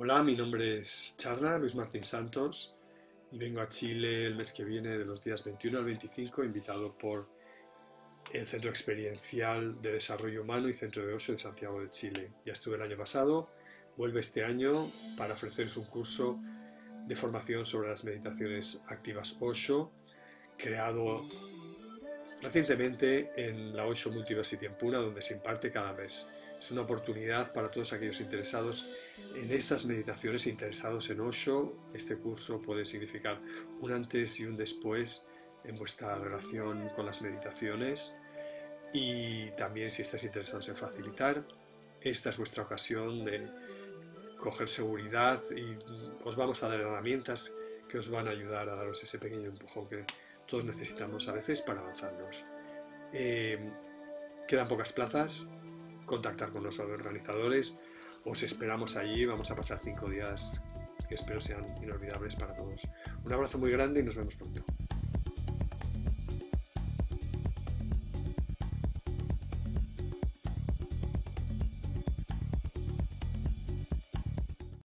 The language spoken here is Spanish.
Hola, mi nombre es Charla Luis Martín Santos y vengo a Chile el mes que viene de los días 21 al 25, invitado por el Centro Experiencial de Desarrollo Humano y Centro de Osho de Santiago de Chile. Ya estuve el año pasado, vuelvo este año para ofreceros un curso de formación sobre las meditaciones activas Osho, creado recientemente en la Osho Multiversity en Puna, donde se imparte cada mes. Es una oportunidad para todos aquellos interesados en estas meditaciones, interesados en Osho. Este curso puede significar un antes y un después en vuestra relación con las meditaciones. Y también, si estáis interesados en facilitar, esta es vuestra ocasión de coger seguridad y os vamos a dar herramientas que os van a ayudar a daros ese pequeño empujón que todos necesitamos a veces para avanzarnos. Quedan pocas plazas. Contactar con los organizadores. Os esperamos allí. Vamos a pasar 5 días que espero sean inolvidables para todos. Un abrazo muy grande y nos vemos pronto.